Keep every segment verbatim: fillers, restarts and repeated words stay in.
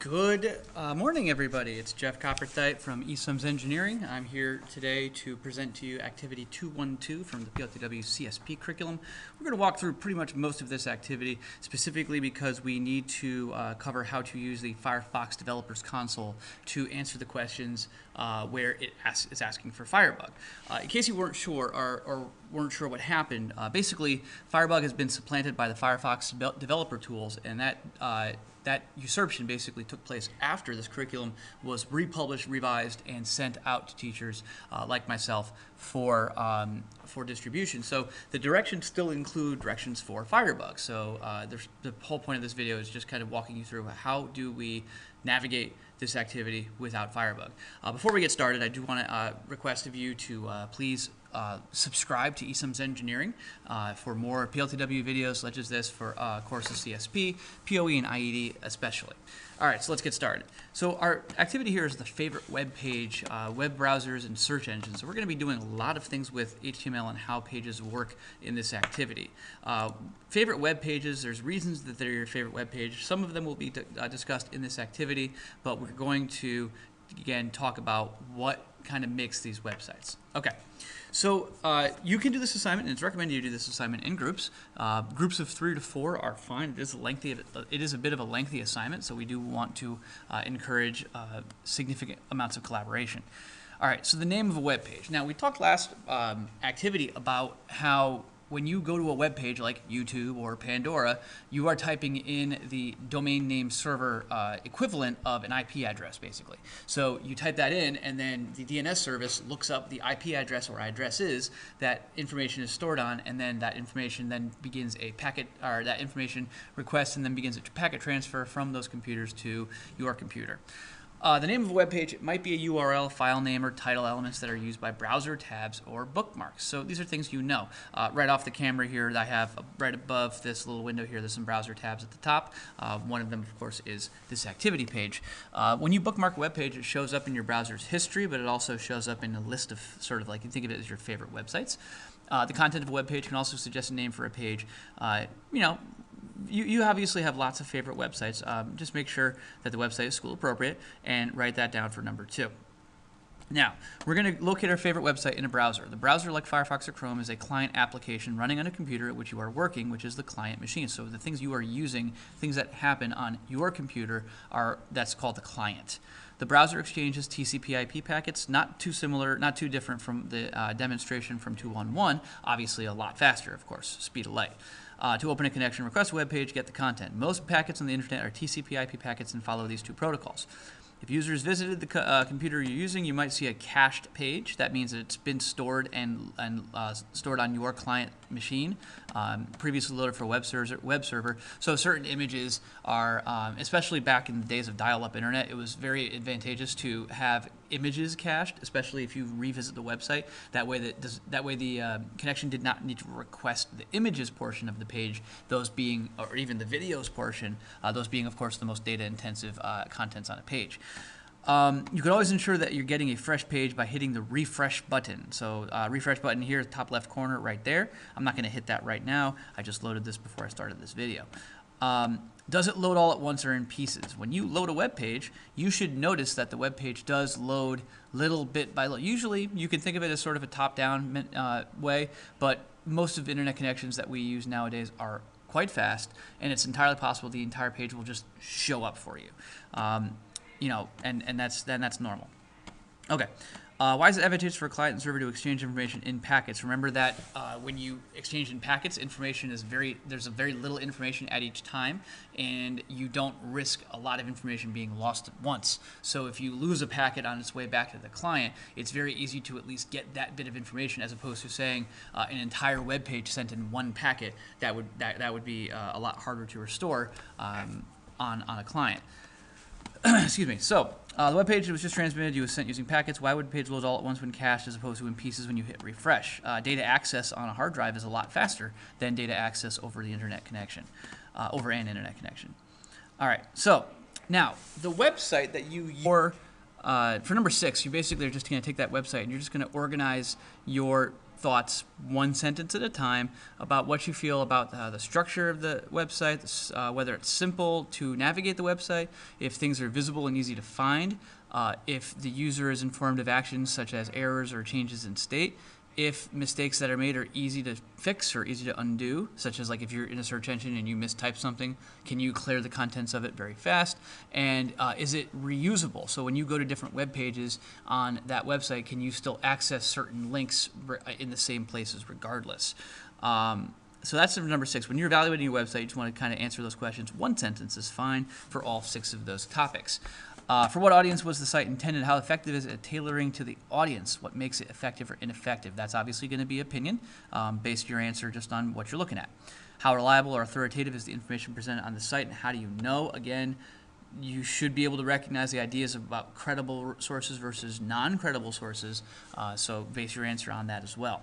Good uh, morning, everybody. It's Jeff Copperthite from E SUMS Engineering. I'm here today to present to you Activity two one two from the P L T W C S P curriculum. We're going to walk through pretty much most of this activity, specifically because we need to uh, cover how to use the Firefox Developers Console to answer the questions uh, where it asks, is asking for Firebug. Uh, in case you weren't sure or, or weren't sure what happened, uh, basically Firebug has been supplanted by the Firefox developer tools, and that uh, That usurpation basically took place after this curriculum was republished, revised, and sent out to teachers uh, like myself for um, for distribution. So the directions still include directions for Firebug. So uh, there's, the whole point of this video is just kind of walking you through how do we navigate this activity without Firebug. Uh, before we get started, I do want to uh, request of you to uh, please Uh, subscribe to E SUMS Engineering uh, for more P L T W videos such as this for uh, courses C S P, P O E, and I E D especially. All right, so let's get started. So our activity here is the favorite web page, uh, web browsers, and search engines. So we're going to be doing a lot of things with H T M L and how pages work in this activity. Uh, favorite web pages, there's reasons that they're your favorite web page. Some of them will be uh, discussed in this activity, but we're going to, again, talk about what kind of makes these websites. Okay. So uh, you can do this assignment, and it's recommended you do this assignment in groups. Uh, groups of three to four are fine. It is lengthy. It is a bit of a lengthy assignment, so we do want to uh, encourage uh, significant amounts of collaboration. All right, so the name of a web page. Now, we talked last um, activity about how when you go to a web page like YouTube or Pandora, you are typing in the domain name server uh, equivalent of an I P address, basically. So you type that in, and then the D N S service looks up the I P address or addresses that information is stored on, and then that information then begins a packet, or that information requests and then begins a packet transfer from those computers to your computer. Uh, the name of a web page, it might be a U R L, file name, or title elements that are used by browser tabs or bookmarks. So these are things you know. Uh, right off the camera here, I have uh, right above this little window here, there's some browser tabs at the top. Uh, one of them, of course, is this activity page. Uh, when you bookmark a web page, it shows up in your browser's history, but it also shows up in a list of sort of like, you can think of it as your favorite websites. Uh, the content of a web page can also suggest a name for a page. Uh, you know, You, you obviously have lots of favorite websites. Um, just make sure that the website is school appropriate and write that down for number two. Now, we're going to locate our favorite website in a browser. The browser, like Firefox or Chrome, is a client application running on a computer at which you are working, which is the client machine. So the things you are using, things that happen on your computer, are that's called the client. The browser exchanges T C P I P packets, not too similar, not too different from the uh, demonstration from two one one, obviously a lot faster, of course, speed of light. Uh, to open a connection, request a web page, get the content. Most packets on the internet are T C P I P packets and follow these two protocols. If users visited the co uh, computer you're using, you might see a cached page. That means that it's been stored and, and uh, stored on your client machine, um, previously loaded for web server, web server. So certain images are, um, especially back in the days of dial-up internet, it was very advantageous to have images cached, especially if you revisit the website. That way, that does, that way the uh, connection did not need to request the images portion of the page, those being, or even the videos portion, uh, those being, of course, the most data-intensive uh, contents on a page. Um, you can always ensure that you're getting a fresh page by hitting the refresh button. So uh, refresh button here, top left corner right there. I'm not going to hit that right now. I just loaded this before I started this video. Um, does it load all at once or in pieces? When you load a web page, you should notice that the web page does load little bit by little. Usually you can think of it as sort of a top-down uh, way, but most of the internet connections that we use nowadays are quite fast, and it's entirely possible the entire page will just show up for you. Um, You know, and, and that's then that's normal. Okay. Uh, why is it advantageous for a client and server to exchange information in packets? Remember that uh, when you exchange in packets, information is very there's a very little information at each time, and you don't risk a lot of information being lost at once. So if you lose a packet on its way back to the client, it's very easy to at least get that bit of information, as opposed to saying uh, an entire web page sent in one packet. That would that that would be uh, a lot harder to restore um, on on a client. Excuse me. So uh, the web page that was just transmitted, you was sent using packets. Why would page load all at once when cached as opposed to in pieces when you hit refresh? Uh, data access on a hard drive is a lot faster than data access over the internet connection, uh, over an internet connection. All right. So now the website that you use for, uh, for number six, you basically are just going to take that website and you're just going to organize your thoughts one sentence at a time about what you feel about uh, the structure of the website, uh, whether it's simple to navigate the website, if things are visible and easy to find, uh, if the user is informed of actions such as errors or changes in state, if mistakes that are made are easy to fix or easy to undo, such as like if you're in a search engine and you mistype something, can you clear the contents of it very fast? And uh, is it reusable? So when you go to different web pages on that website, can you still access certain links in the same places regardless? Um, so that's number six. When you're evaluating your website, you just want to kind of answer those questions. One sentence is fine for all six of those topics. Uh, for what audience was the site intended? How effective is it at tailoring to the audience? What makes it effective or ineffective? That's obviously going to be opinion, um, based your answer just on what you're looking at. How reliable or authoritative is the information presented on the site, and how do you know? Again, you should be able to recognize the ideas about credible sources versus non-credible sources, uh, so base your answer on that as well.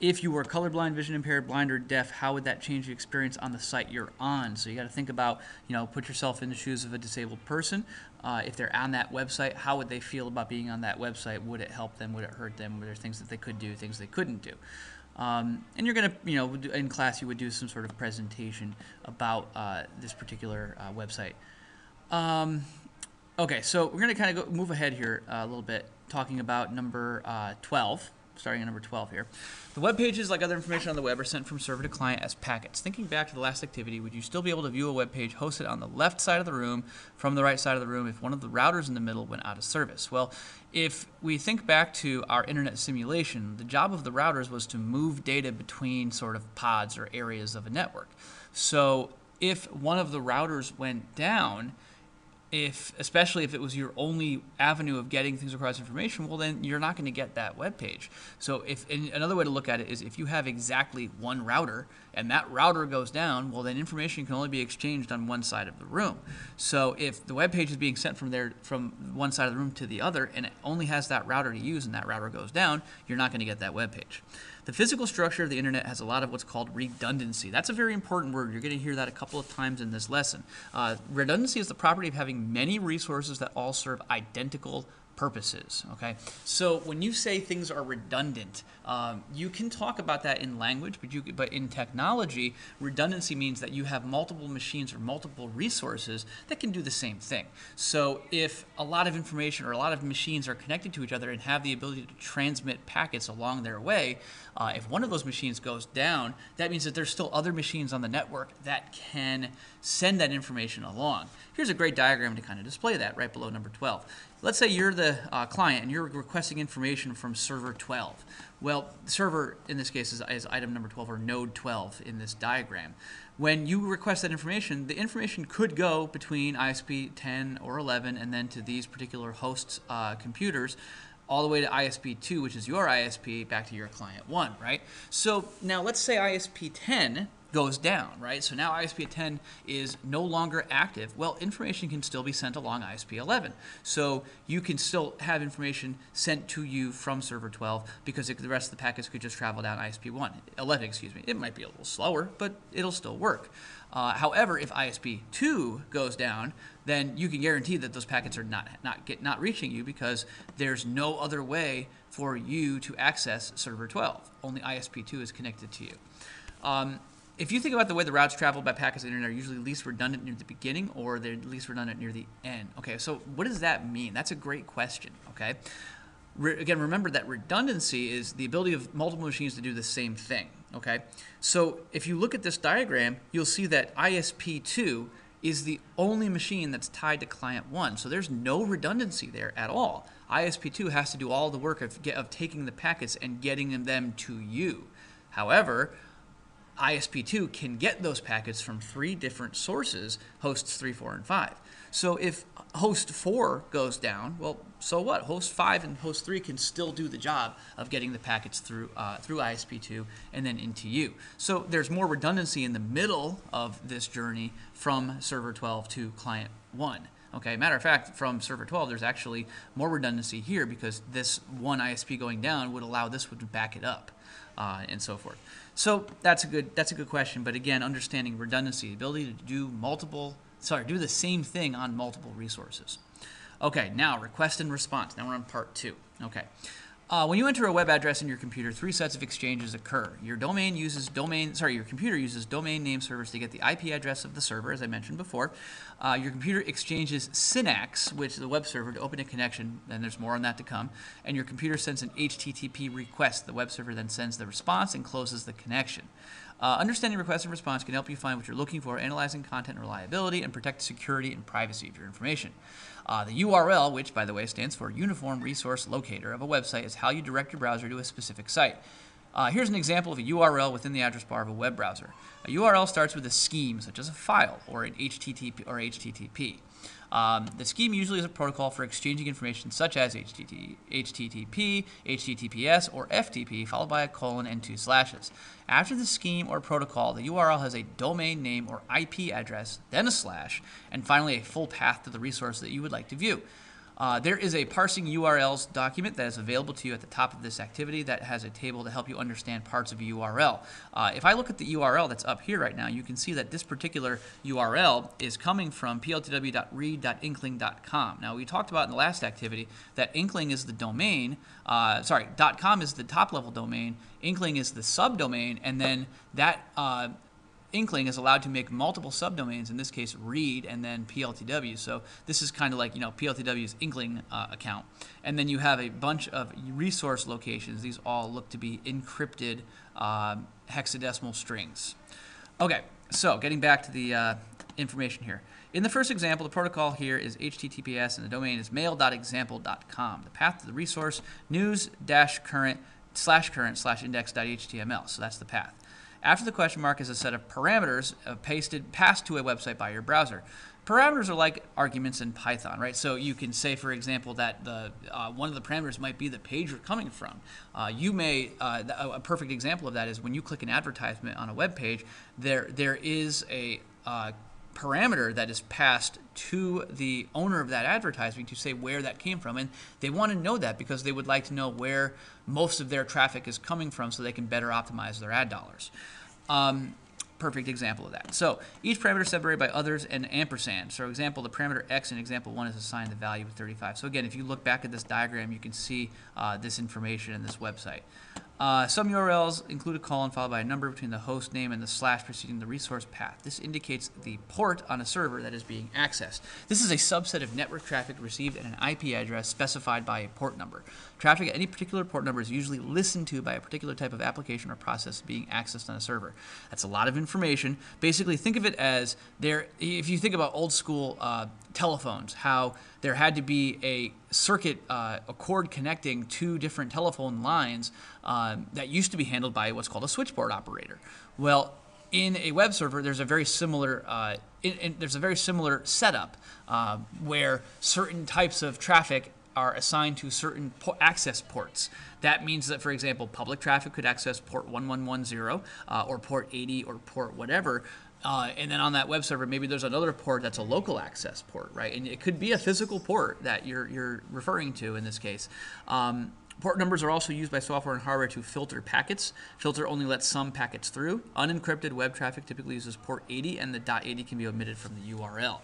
If you were colorblind, vision impaired, blind, or deaf, how would that change the experience on the site you're on? So you got to think about, you know, put yourself in the shoes of a disabled person. Uh, if they're on that website, how would they feel about being on that website? Would it help them? Would it hurt them? Were there things that they could do, things they couldn't do? Um, and you're going to, you know, in class you would do some sort of presentation about uh, this particular uh, website. Um, okay, so we're going to kind of go, move ahead here uh, a little bit, talking about number uh, twelve. Starting at number twelve here. The web pages, like other information on the web, are sent from server to client as packets. Thinking back to the last activity, would you still be able to view a web page hosted on the left side of the room from the right side of the room if one of the routers in the middle went out of service? Well, if we think back to our internet simulation, the job of the routers was to move data between sort of pods or areas of a network. So if one of the routers went down, If, especially if it was your only avenue of getting things across information, well, then you're not going to get that web page. So if and another way to look at it is if you have exactly one router and that router goes down, well, then information can only be exchanged on one side of the room. So if the web page is being sent from there, from one side of the room to the other, and it only has that router to use and that router goes down, you're not going to get that web page. The physical structure of the internet has a lot of what's called redundancy. That's a very important word. You're going to hear that a couple of times in this lesson. Uh, redundancy is the property of having many resources that all serve identical purposes. Okay, so when you say things are redundant, um, you can talk about that in language, but you but in technology, redundancy means that you have multiple machines or multiple resources that can do the same thing. So if a lot of information or a lot of machines are connected to each other and have the ability to transmit packets along their way, uh, if one of those machines goes down, that means that there's still other machines on the network that can send that information along. Here's a great diagram to kind of display that right below number twelve. Let's say you're the uh, client and you're requesting information from server twelve. Well, server in this case is, is item number twelve or node twelve in this diagram. When you request that information, the information could go between I S P ten or eleven and then to these particular hosts' uh, computers, all the way to I S P two, which is your I S P, back to your client one, right? So now let's say I S P ten goes down, right? So now I S P ten is no longer active. Well, information can still be sent along I S P eleven. So you can still have information sent to you from server twelve because it, the rest of the packets could just travel down I S P one, eleven, excuse me. It might be a little slower, but it'll still work. Uh, however, if I S P two goes down, then you can guarantee that those packets are not not get not reaching you because there's no other way for you to access server twelve. Only I S P two is connected to you. Um, If you think about the way the routes traveled by packets on the internet are usually least redundant near the beginning or they're least redundant near the end. Okay, so what does that mean? That's a great question, okay? Re- again, remember that redundancy is the ability of multiple machines to do the same thing, okay? So if you look at this diagram, you'll see that I S P two is the only machine that's tied to client one. So there's no redundancy there at all. I S P two has to do all the work of, get, of taking the packets and getting them to you. However, I S P two can get those packets from three different sources, hosts three, four, and five. So if host four goes down, well, so what? Host five and host three can still do the job of getting the packets through uh, through I S P two and then into you. So there's more redundancy in the middle of this journey from server twelve to client one. Okay, matter of fact, from server twelve, there's actually more redundancy here because this one I S P going down would allow this one to back it up uh, and so forth. So that's a good that's a good question, but again, understanding redundancy, the ability to do multiple sorry, do the same thing on multiple resources. Okay, now request and response. Now we're on part two. Okay. Uh, when you enter a web address in your computer, three sets of exchanges occur. Your domain uses domain, sorry, your computer uses domain name servers to get the I P address of the server, as I mentioned before. Uh, your computer exchanges Synapse, which is the web server, to open a connection, and there's more on that to come. And your computer sends an H T T P request. The web server then sends the response and closes the connection. Uh, understanding request and response can help you find what you're looking for, analyzing content reliability, and protect the security and privacy of your information. Uh, the U R L, which, by the way, stands for Uniform Resource Locator of a website, is how you direct your browser to a specific site. Uh, here's an example of a U R L within the address bar of a web browser. A U R L starts with a scheme, such as a file or an H T T P or H T T P. Um, the scheme usually is a protocol for exchanging information such as H T T P, H T T P S, or F T P, followed by a colon and two slashes. After the scheme or protocol, the U R L has a domain name or I P address, then a slash, and finally a full path to the resource that you would like to view. Uh, there is a parsing U R Ls document that is available to you at the top of this activity that has a table to help you understand parts of a U R L. Uh, if I look at the U R L that's up here right now, you can see that this particular U R L is coming from P L T W dot read dot inkling dot com. Now, we talked about in the last activity that Inkling is the domain, uh, sorry, .com is the top-level domain, Inkling is the subdomain, and then that uh, Inkling is allowed to make multiple subdomains, in this case read and then P L T W. So this is kind of like, you know, P L T W's Inkling uh, account. And then you have a bunch of resource locations. These all look to be encrypted uh, hexadecimal strings. Okay, so getting back to the uh, information here. In the first example, the protocol here is H T T P S and the domain is mail dot example dot com. The path to the resource, news-current slash current slash index dot H T M L. So that's the path. After the question mark is a set of parameters pasted passed to a website by your browser. Parameters are like arguments in Python, right? So you can say, for example, that the uh, one of the parameters might be the page you're coming from. Uh, you may uh, a perfect example of that is when you click an advertisement on a web page. There there is a uh, parameter that is passed to the owner of that advertising to say where that came from, and they want to know that because they would like to know where most of their traffic is coming from so they can better optimize their ad dollars. Um, perfect example of that. So each parameter is separated by others and ampersand. So for example, the parameter x in example one is assigned the value of thirty-five. So again, if you look back at this diagram, you can see uh, this information in this website. Uh, some U R Ls include a colon followed by a number between the host name and the slash preceding the resource path. This indicates the port on a server that is being accessed. This is a subset of network traffic received at an I P address specified by a port number. Traffic at any particular port number is usually listened to by a particular type of application or process being accessed on a server. That's a lot of information. Basically, think of it as there. If you think about old school uh, telephones, how there had to be a circuit, uh, a cord connecting two different telephone lines uh, that used to be handled by what's called a switchboard operator. Well, in a web server, there's a very similar uh, in, in, there's a very similar setup uh, where certain types of traffic are assigned to certain po access ports. That means that, for example, public traffic could access port one one one zero uh, or port eighty or port whatever. Uh, and then on that web server, maybe there's another port that's a local access port, right? And it could be a physical port that you're, you're referring to in this case. Um, Port numbers are also used by software and hardware to filter packets. Filter only lets some packets through. Unencrypted web traffic typically uses port eighty, and the dot eighty can be omitted from the U R L.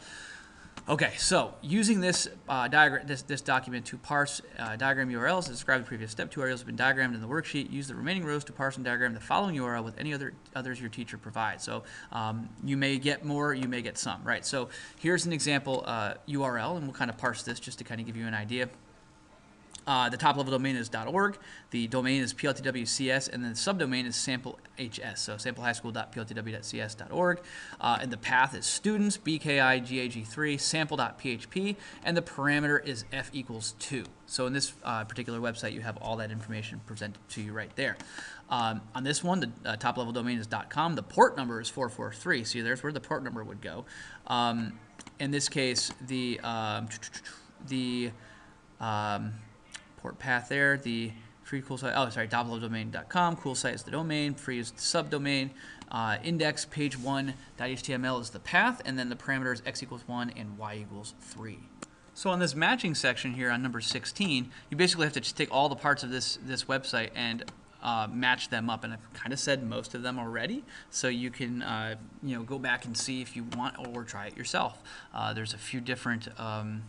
Okay, so using this uh, diagram, this, this document to parse uh, diagram U R Ls, as described in the previous step, tutorials have been diagrammed in the worksheet. Use the remaining rows to parse and diagram the following U R L with any other others your teacher provides. So um, you may get more, you may get some, right? So here's an example uh, U R L, and we'll kind of parse this just to kind of give you an idea. Uh, the top-level domain is .org, the domain is P L T W C S, and then the subdomain is sample H S, so sample high school dot P L T W dot C S dot org. Uh, and the path is students, B K I G A G three, sample dot P H P, and the parameter is f equals two. So in this uh, particular website, you have all that information presented to you right there. Um, on this one, the uh, top-level domain is .com. The port number is four four three. See, there's where the port number would go. Um, in this case, the... Um, the um, port path there, the free cool site, oh sorry, double-level domain dot com, cool site is the domain, free is the subdomain, uh, index page one dot H T M L is the path, and then the parameters x equals one and y equals three. So on this matching section here on number sixteen, you basically have to just take all the parts of this, this website and Uh, match them up, and I've kind of said most of them already, so you can uh, you know, go back and see if you want or try it yourself. Uh, there's a few different um,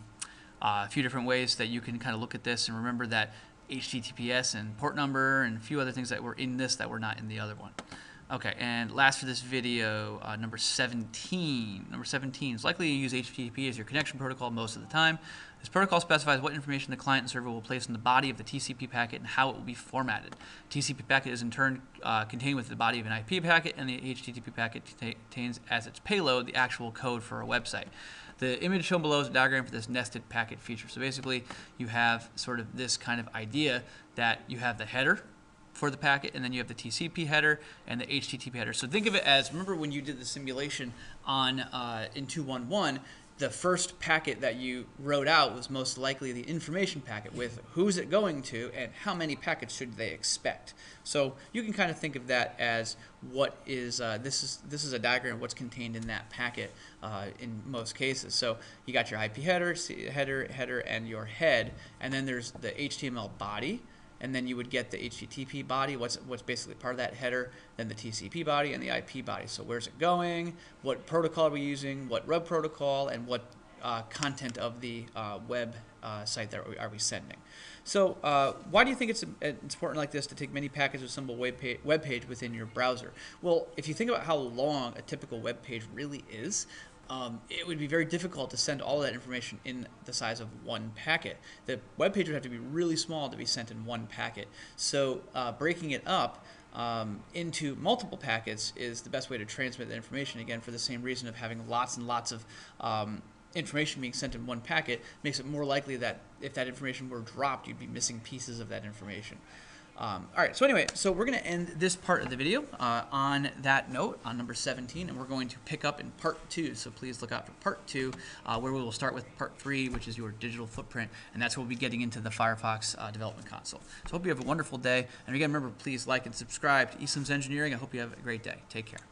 Uh, a few different ways that you can kind of look at this, and remember that H T T P S and port number and a few other things that were in this that were not in the other one. Okay, and last for this video, uh, number seventeen. Number seventeen is likely to use H T T P as your connection protocol most of the time. This protocol specifies what information the client and server will place in the body of the T C P packet and how it will be formatted. T C P packet is in turn uh, contained within the body of an I P packet, and the H T T P packet contains as its payload the actual code for a website. The image shown below is a diagram for this nested packet feature. So basically, you have sort of this kind of idea that you have the header for the packet, and then you have the T C P header and the H T T P header. So think of it as, remember when you did the simulation on uh, in two one one, the first packet that you wrote out was most likely the information packet with who's it going to and how many packets should they expect. So you can kind of think of that as what is uh, this is this is a diagram of what's contained in that packet uh, in most cases. So you got your I P header, header, header, and your head, and then there's the H T M L body. And then you would get the H T T P body, what's what's basically part of that header, then the T C P body and the I P body. So where's it going? What protocol are we using? What web protocol? And what uh, content of the uh, web uh, site that are we, are we sending? So uh, why do you think it's, it's important like this to take many packets of a single web page, web page within your browser? Well, if you think about how long a typical web page really is, Um, it would be very difficult to send all that information in the size of one packet. The web page would have to be really small to be sent in one packet. So uh, breaking it up um, into multiple packets is the best way to transmit the information, again, for the same reason of having lots and lots of um, information being sent in one packet makes it more likely that if that information were dropped, you'd be missing pieces of that information. Um, all right, so anyway, so we're going to end this part of the video uh, on that note, on number seventeen, and we're going to pick up in part two. So please look out for part two, uh, where we will start with part three, which is your digital footprint, and that's where we'll be getting into the Firefox uh, development console. So hope you have a wonderful day, and again, remember, please like and subscribe to E SUMS Engineering. I hope you have a great day. Take care.